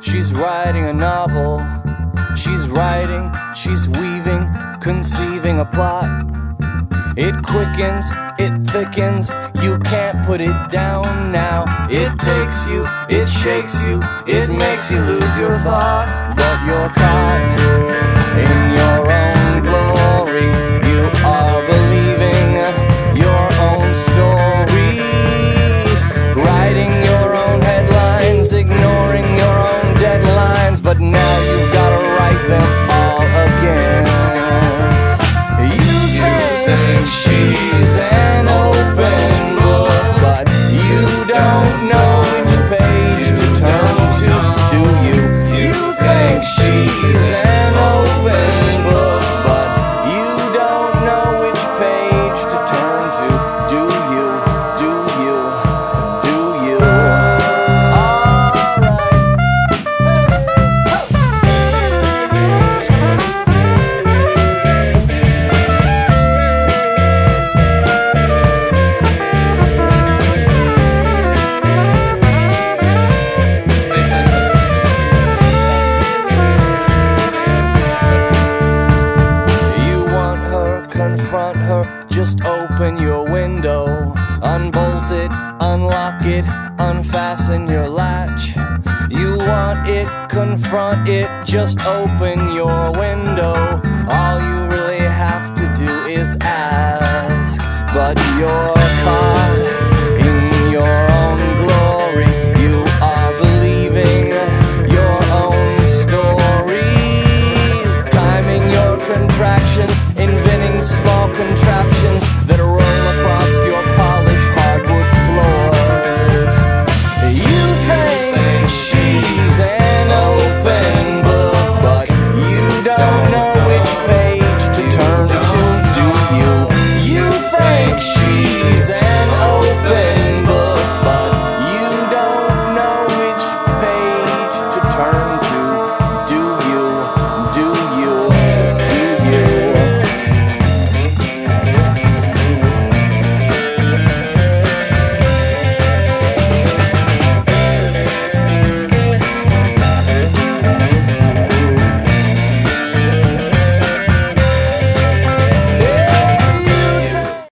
She's writing a novel. She's writing, she's weaving, conceiving a plot. It quickens, it thickens, you can't put it down now. It takes you, it shakes you, it makes you lose your thought. But you're caught in your own glory. You are believing your own stories, writing your own headlines, ignoring your deadlines, but now you've got to write them all again. You think she's an open book, but you don't know which page to turn to, do you? You think she's an open book, but you don't know which page to turn to, do you? Do you? Do you? Confront her, just open your window, unbolt it, unlock it, unfasten your latch. You want it, confront it, just open your window. All you really have to do is ask, but you're